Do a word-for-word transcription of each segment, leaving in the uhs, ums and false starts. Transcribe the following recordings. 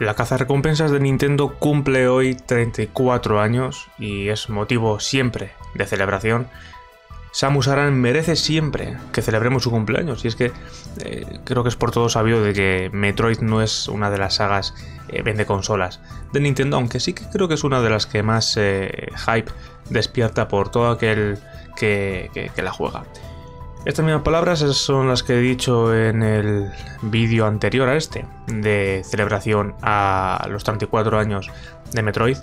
La cazarrecompensas de Nintendo cumple hoy treinta y cuatro años y es motivo siempre de celebración. Samus Aran merece siempre que celebremos su cumpleaños, y es que eh, creo que es por todo sabido de que Metroid no es una de las sagas eh, vende consolas de Nintendo, aunque sí que creo que es una de las que más eh, hype despierta por todo aquel que, que, que la juega. Estas mismas palabras son las que he dicho en el vídeo anterior a este, de celebración a los treinta y cuatro años de Metroid,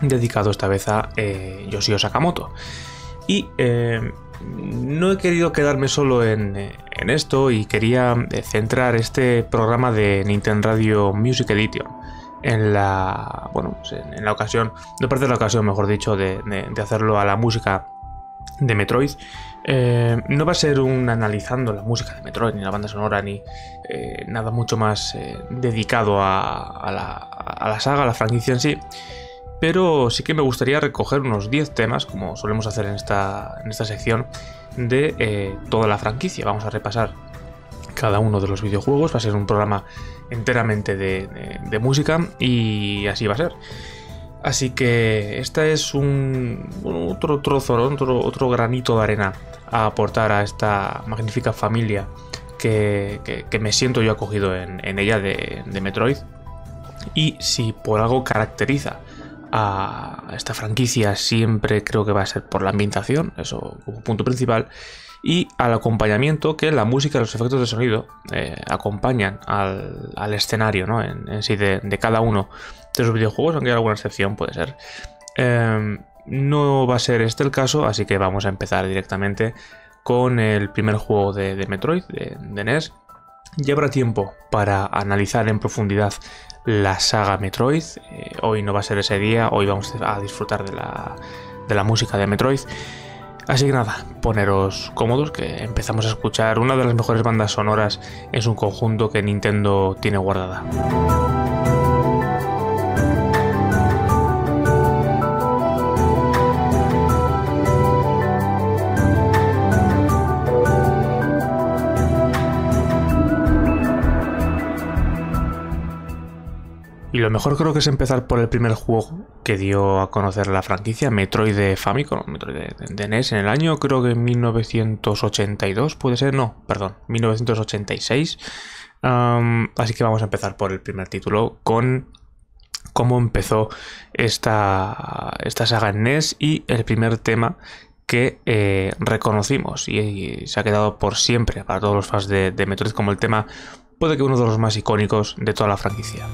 dedicado esta vez a eh, Yoshio Sakamoto. Y eh, no he querido quedarme solo en, en esto, y quería centrar este programa de Nintendo Radio Music Edition en la, bueno, en la ocasión, no perder la ocasión, mejor dicho, de, de, de hacerlo a la música de Metroid. Eh, no va a ser un analizando la música de Metroid, ni la banda sonora, ni eh, nada mucho más eh, dedicado a, a, la, a la saga, a la franquicia en sí, pero sí que me gustaría recoger unos diez temas, como solemos hacer en esta, en esta sección, de eh, toda la franquicia. Vamos a repasar cada uno de los videojuegos, va a ser un programa enteramente de, de, de música, y así va a ser. Así que esta es un otro trozo, otro, otro granito de arena a aportar a esta magnífica familia que, que, que me siento yo acogido en, en ella de, de Metroid. Y si por algo caracteriza a esta franquicia, siempre creo que va a ser por la ambientación, eso como punto principal, y al acompañamiento que la música y los efectos de sonido eh, acompañan al, al escenario, ¿no? en, en sí de, de cada uno de sus videojuegos, aunque hay alguna excepción, puede ser. Eh, no va a ser este el caso, así que vamos a empezar directamente con el primer juego de, de Metroid, de, de N E S. Ya habrá tiempo para analizar en profundidad la saga Metroid. Eh, hoy no va a ser ese día, hoy vamos a disfrutar de la, de la música de Metroid. Así que nada, poneros cómodos, que empezamos a escuchar una de las mejores bandas sonoras en su conjunto que Nintendo tiene guardada. Y lo mejor creo que es empezar por el primer juego que dio a conocer la franquicia, Metroid de Famicom, Metroid de, de N E S, en el año, creo que en mil novecientos ochenta y dos, puede ser, no, perdón, mil novecientos ochenta y seis. Um, así que vamos a empezar por el primer título, con cómo empezó esta, esta saga en N E S y el primer tema que eh, reconocimos y, y se ha quedado por siempre para todos los fans de, de Metroid como el tema, puede que uno de los más icónicos de toda la franquicia.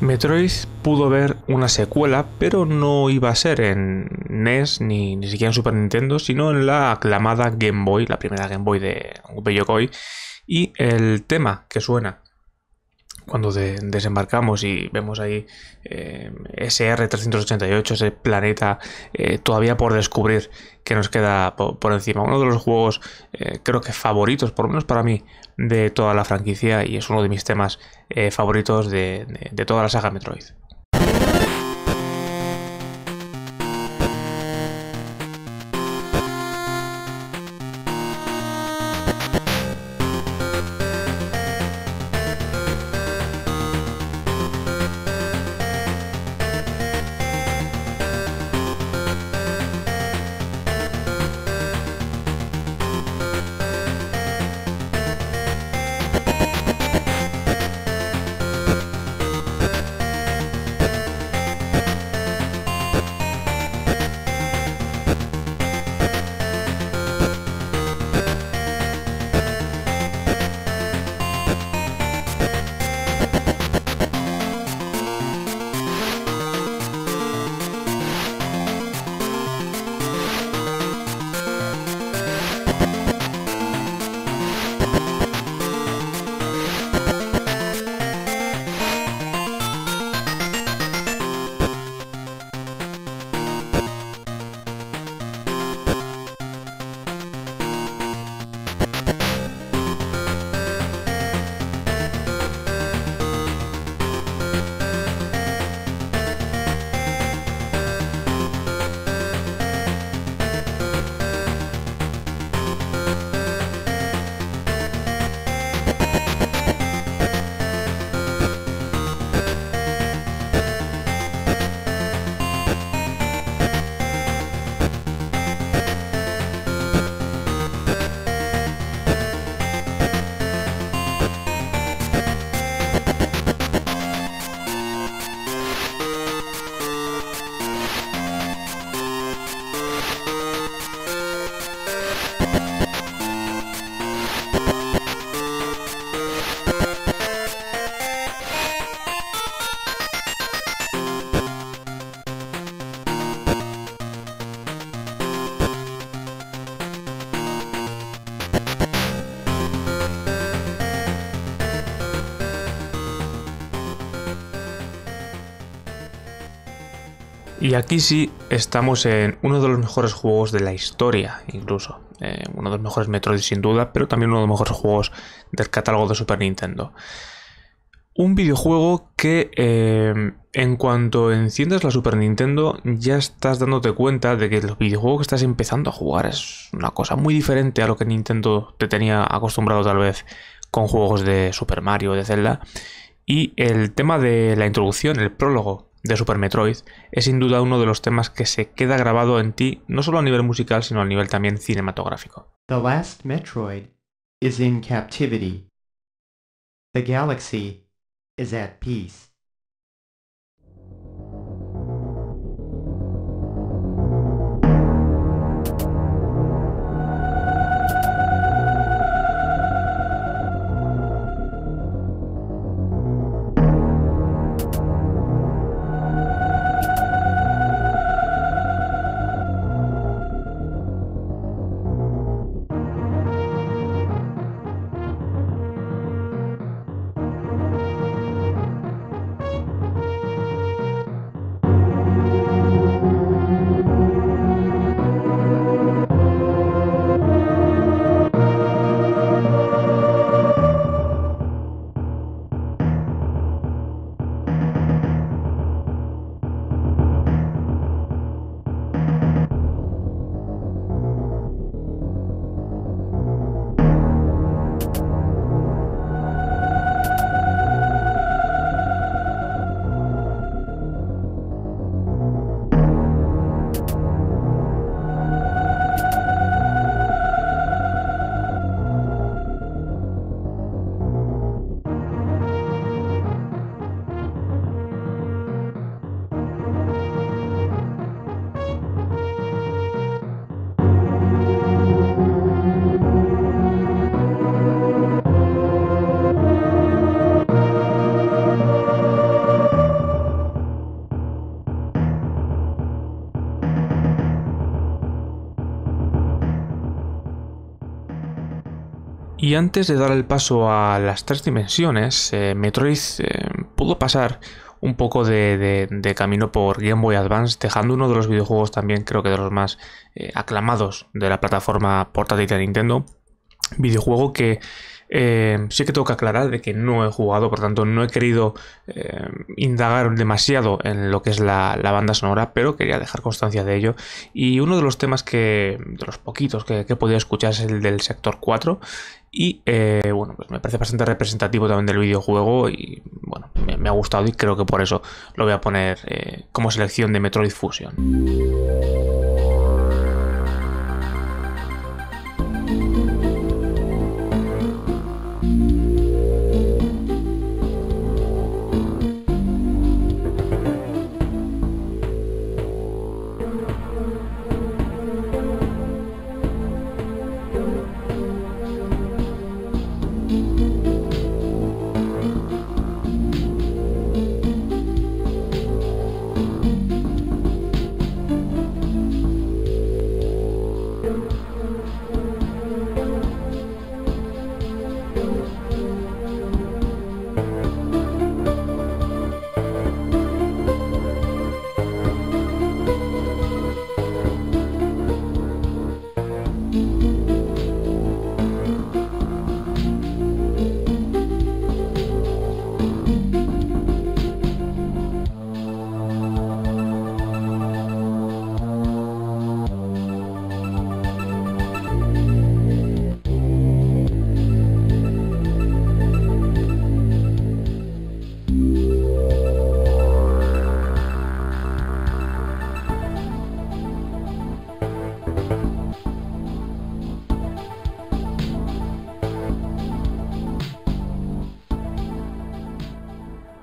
Metroid pudo ver una secuela, pero no iba a ser en N E S ni, ni siquiera en Super Nintendo, sino en la aclamada Game Boy, la primera Game Boy de Yokoi, y el tema que suena cuando de, desembarcamos y vemos ahí eh, S R trescientos ochenta y ocho, ese planeta eh, todavía por descubrir que nos queda por, por encima. Uno de los juegos eh, creo que favoritos, por lo menos para mí, de toda la franquicia, y es uno de mis temas eh, favoritos de, de, de toda la saga Metroid. Y aquí sí estamos en uno de los mejores juegos de la historia, incluso. Eh, uno de los mejores Metroid sin duda, pero también uno de los mejores juegos del catálogo de Super Nintendo. Un videojuego que eh, en cuanto enciendes la Super Nintendo ya estás dándote cuenta de que los videojuegos que estás empezando a jugar es una cosa muy diferente a lo que Nintendo te tenía acostumbrado tal vez con juegos de Super Mario o de Zelda. Y el tema de la introducción, el prólogo de Super Metroid, es sin duda uno de los temas que se queda grabado en ti, no solo a nivel musical, sino a nivel también cinematográfico. The last Metroid is in captivity. The galaxy is at peace. Y antes de dar el paso a las tres dimensiones, eh, Metroid eh, pudo pasar un poco de, de, de camino por Game Boy Advance, dejando uno de los videojuegos también creo que de los más eh, aclamados de la plataforma portátil de Nintendo. Videojuego que eh, sí que tengo que aclarar de que no he jugado, por tanto no he querido eh, indagar demasiado en lo que es la, la banda sonora, pero quería dejar constancia de ello. Y uno de los temas que, de los poquitos que, que he podido escuchar es el del sector cuatro. Y eh, bueno, pues me parece bastante representativo también del videojuego y bueno, me, me ha gustado y creo que por eso lo voy a poner eh, como selección de Metroid Fusion.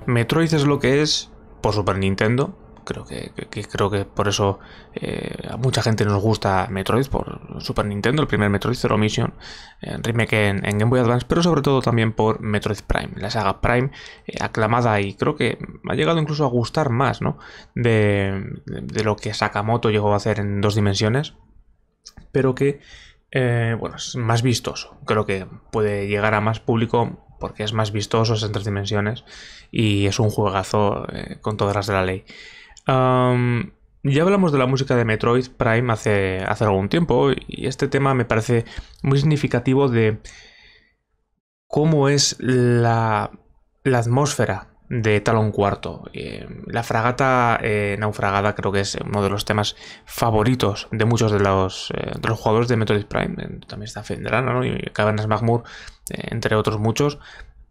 Metroid es lo que es por Super Nintendo, creo que, que, creo que por eso eh, a mucha gente nos gusta Metroid, por Super Nintendo, el primer Metroid Zero Mission, eh, remake en, en Game Boy Advance, pero sobre todo también por Metroid Prime, la saga Prime, eh, aclamada y creo que ha llegado incluso a gustar más, ¿no? de, de, de lo que Sakamoto llegó a hacer en dos dimensiones, pero que eh, bueno, es más vistoso, creo que puede llegar a más público porque es más vistoso, es en tres dimensiones y es un juegazo eh, con todas las de la ley. Um, ya hablamos de la música de Metroid Prime hace, hace algún tiempo y este tema me parece muy significativo de cómo es la, la atmósfera de Talon Cuarto. Eh, la fragata eh, naufragada creo que es uno de los temas favoritos de muchos de los, eh, de los jugadores de Metroid Prime. También está Fendrana, ¿no? Y Cavernas Mahmoor, eh, entre otros muchos.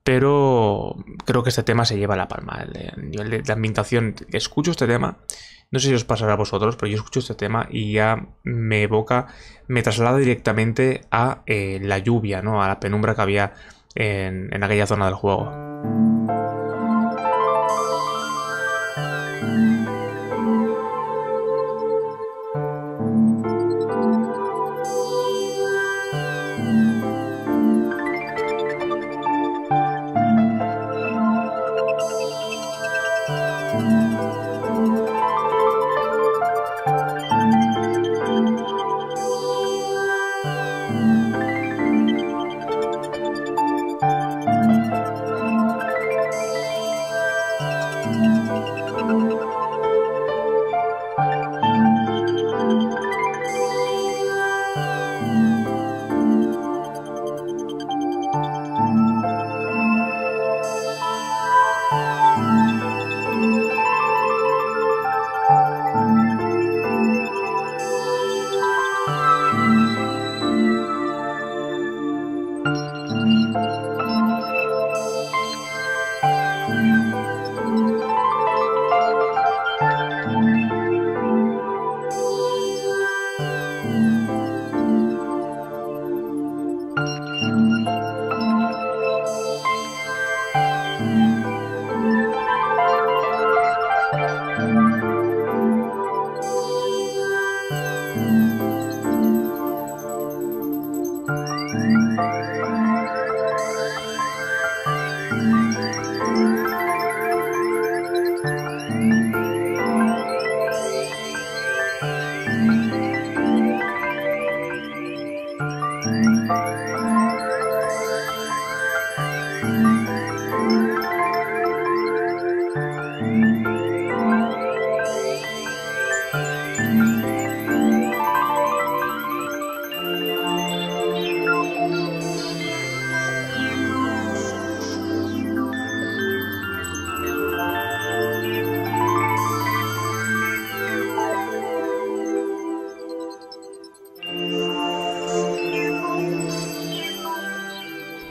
Pero creo que este tema se lleva la palma. El nivel de, de ambientación. Escucho este tema, no sé si os pasará a vosotros, pero yo escucho este tema y ya me evoca, me traslada directamente a eh, la lluvia, ¿no? A la penumbra que había en, en aquella zona del juego.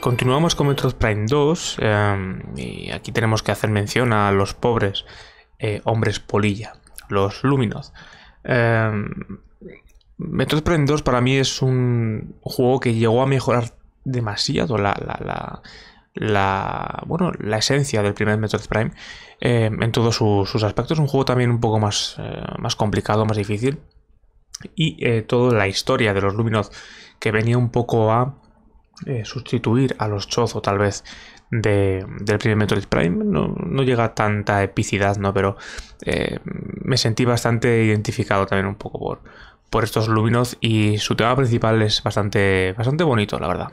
Continuamos con Metroid Prime dos, eh, y aquí tenemos que hacer mención a los pobres eh, hombres polilla, los Luminoth. Eh, Metroid Prime dos para mí es un juego que llegó a mejorar demasiado la, la, la, la, bueno, la esencia del primer Metroid Prime eh, en todos su, sus aspectos. Un juego también un poco más, eh, más complicado, más difícil, y eh, toda la historia de los Luminoth, que venía un poco a Eh, sustituir a los Chozo tal vez de, del primer Metroid Prime. No, no llega a tanta epicidad, ¿no? Pero eh, me sentí bastante identificado también un poco por, por estos Luminoth, y su tema principal es bastante, bastante bonito, la verdad.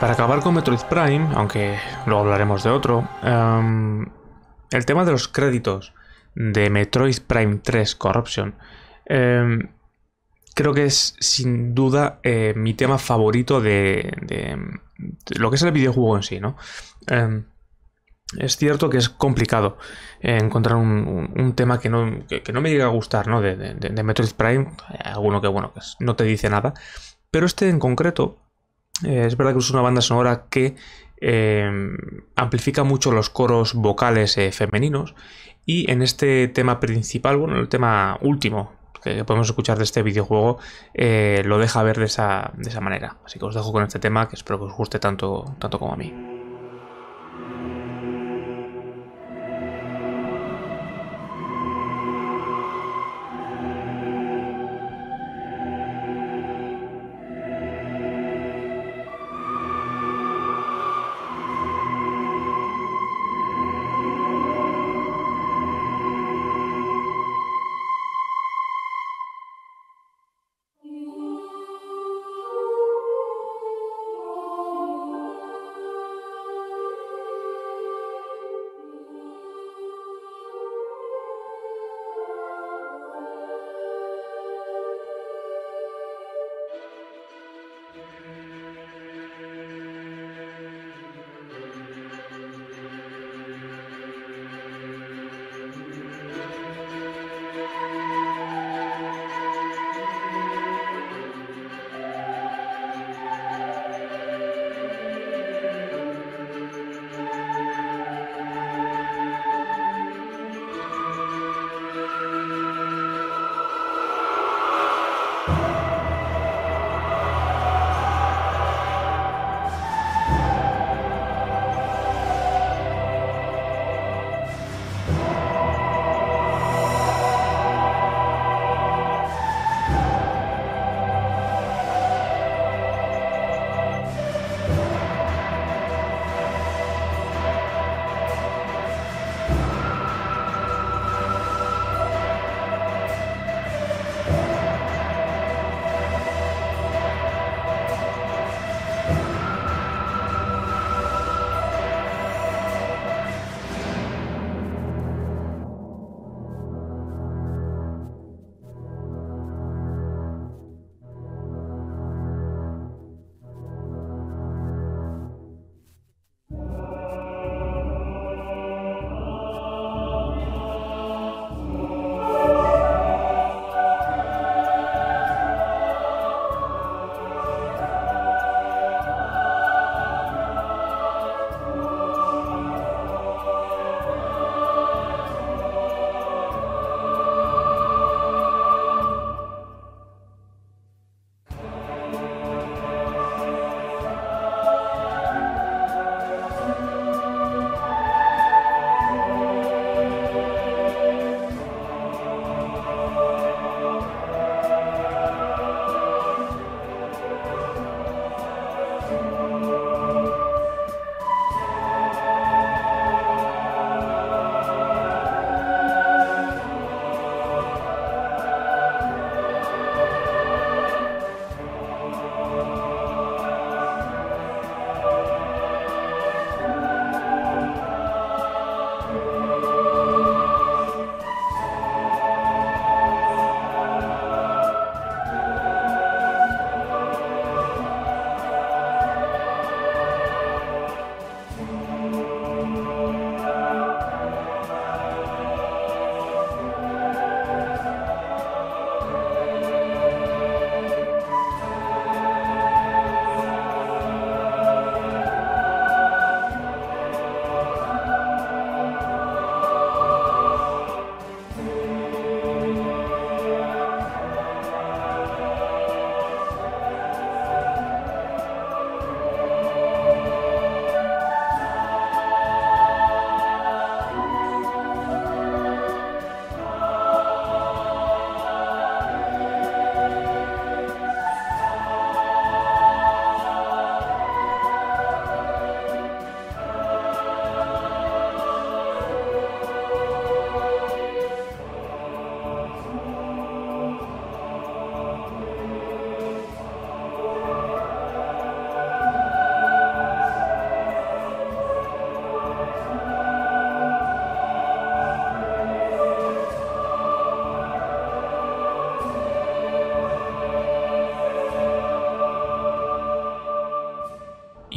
Para acabar con Metroid Prime, aunque luego hablaremos de otro, um, el tema de los créditos de Metroid Prime tres Corruption, um, creo que es sin duda eh, mi tema favorito de, de, de lo que es el videojuego en sí, ¿no? Um, es cierto que es complicado eh, encontrar un, un, un tema que no, que, que no me llegue a gustar, ¿no? De, de, de Metroid Prime, alguno que, bueno, que no te dice nada, pero este en concreto. Eh, es verdad que es una banda sonora que eh, amplifica mucho los coros vocales eh, femeninos, y en este tema principal, bueno, el tema último que podemos escuchar de este videojuego, eh, lo deja ver de esa, de esa manera. Así que os dejo con este tema, que espero que os guste tanto, tanto como a mí.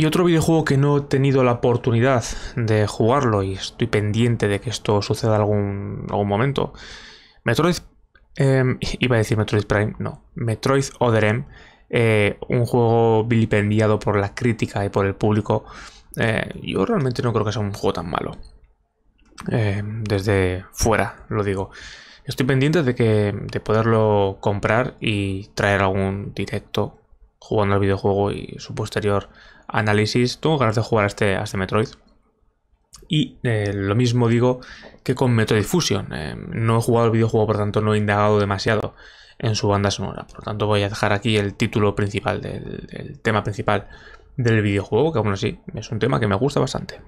Y otro videojuego que no he tenido la oportunidad de jugarlo y estoy pendiente de que esto suceda algún, algún momento. Metroid... Eh, iba a decir Metroid Prime, no. Metroid Other M, eh, un juego vilipendiado por la crítica y por el público. Eh, yo realmente no creo que sea un juego tan malo. Eh, desde fuera, lo digo. Estoy pendiente de, que, de poderlo comprar y traer algún directo jugando al videojuego y su posterior análisis. Tengo ganas de jugar a este, a este Metroid. Y eh, lo mismo digo que con Metroid Fusion. Eh, no he jugado el videojuego, por tanto no he indagado demasiado en su banda sonora. Por lo tanto voy a dejar aquí el título principal, del, el tema principal del videojuego, que aún así es un tema que me gusta bastante.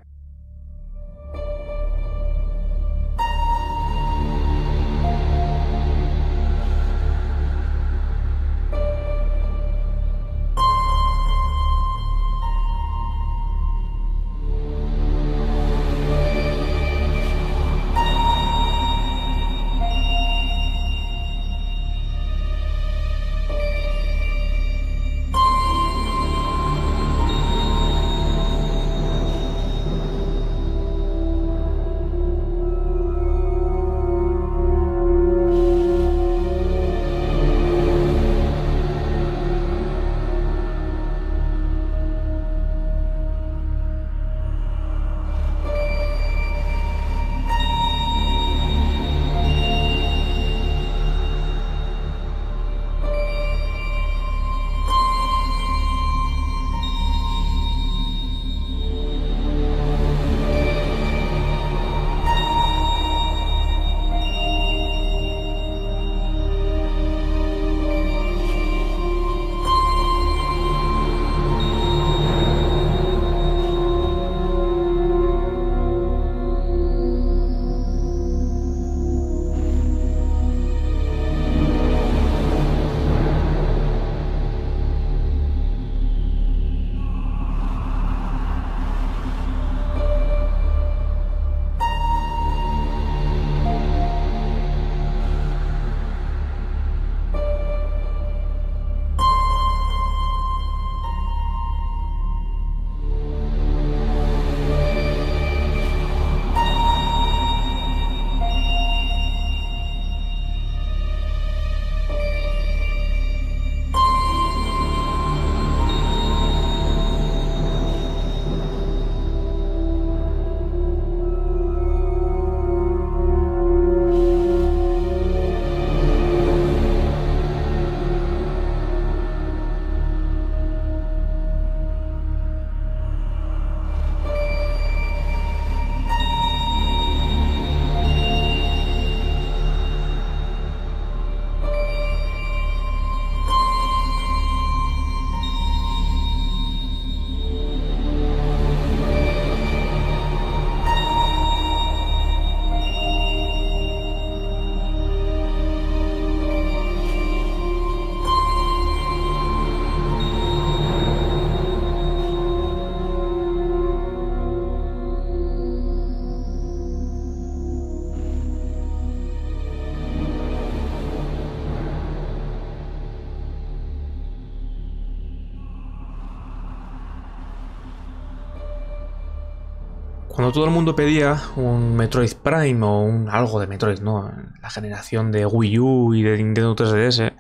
Cuando todo el mundo pedía un Metroid Prime o un algo de Metroid, ¿no? La generación de Wii U y de Nintendo tres D S,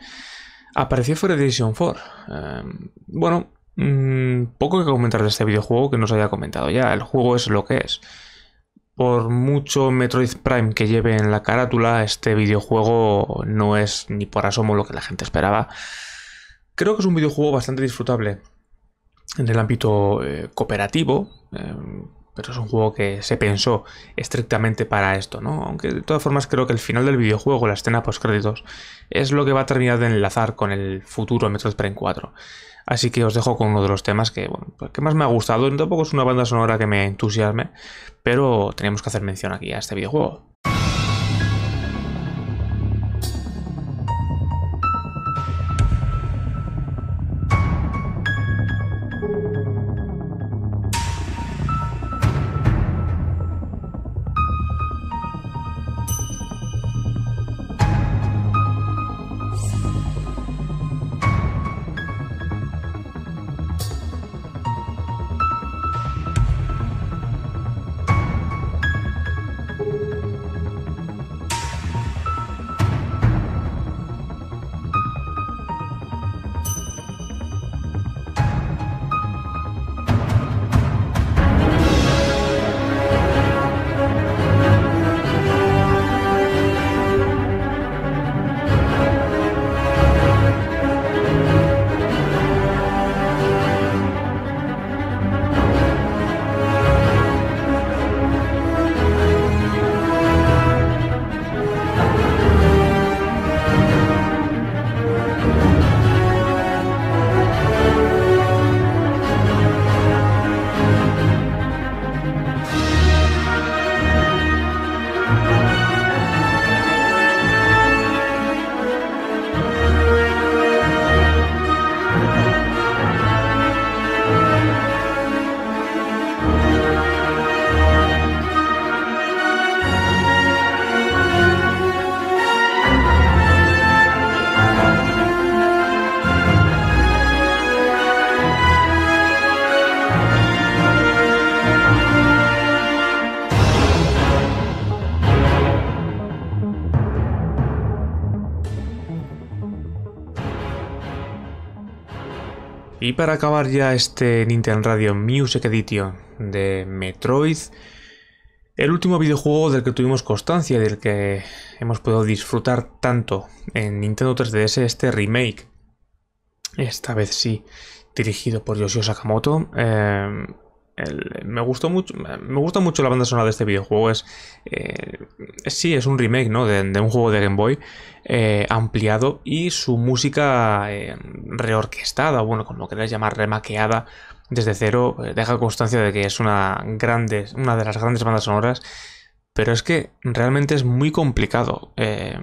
apareció Federation Force. Eh, bueno, mmm, poco que comentar de este videojuego que no os había comentado ya. El juego es lo que es. Por mucho Metroid Prime que lleve en la carátula, este videojuego no es ni por asomo lo que la gente esperaba. Creo que es un videojuego bastante disfrutable en el ámbito eh, cooperativo. Eh, Pero es un juego que se pensó estrictamente para esto, ¿no? Aunque de todas formas creo que el final del videojuego, la escena postcréditos, es lo que va a terminar de enlazar con el futuro Metroid Prime cuatro. Así que os dejo con uno de los temas que, bueno, pues que más me ha gustado. Tampoco es una banda sonora que me entusiasme, pero teníamos que hacer mención aquí a este videojuego. Y para acabar ya este Nintendo Radio Music Edition de Metroid, el último videojuego del que tuvimos constancia y del que hemos podido disfrutar tanto en Nintendo tres D S, este remake, esta vez sí, dirigido por Yoshio Sakamoto. Eh, el, me gustó mucho, me gusta mucho la banda sonora de este videojuego. Es, eh, sí, es un remake, ¿no? de, de un juego de Game Boy eh, ampliado, y su música eh, reorquestada, bueno, como queráis llamar, remaqueada desde cero, eh, deja constancia de que es una, grande, una de las grandes bandas sonoras, pero es que realmente es muy complicado eh,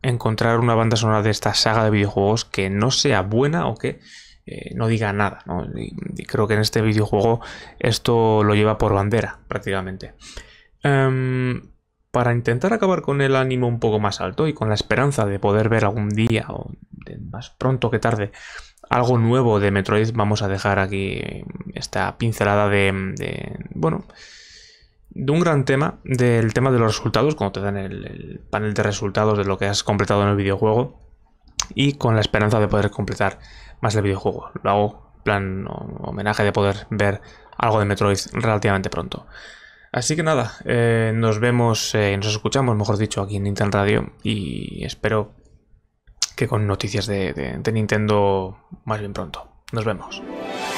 encontrar una banda sonora de esta saga de videojuegos que no sea buena o que Eh, no diga nada, ¿no? Y, y creo que en este videojuego esto lo lleva por bandera prácticamente. Um, para intentar acabar con el ánimo un poco más alto y con la esperanza de poder ver algún día, o de más pronto que tarde, algo nuevo de Metroid, vamos a dejar aquí esta pincelada de, de bueno, de un gran tema, del tema de los resultados, cuando te dan el, el panel de resultados de lo que has completado en el videojuego, y con la esperanza de poder completar más el videojuego. Lo hago plan homenaje de poder ver algo de Metroid relativamente pronto. Así que nada, eh, nos vemos, eh, nos escuchamos, mejor dicho, aquí en Nintendo Radio, y espero que con noticias de, de, de Nintendo más bien pronto. Nos vemos.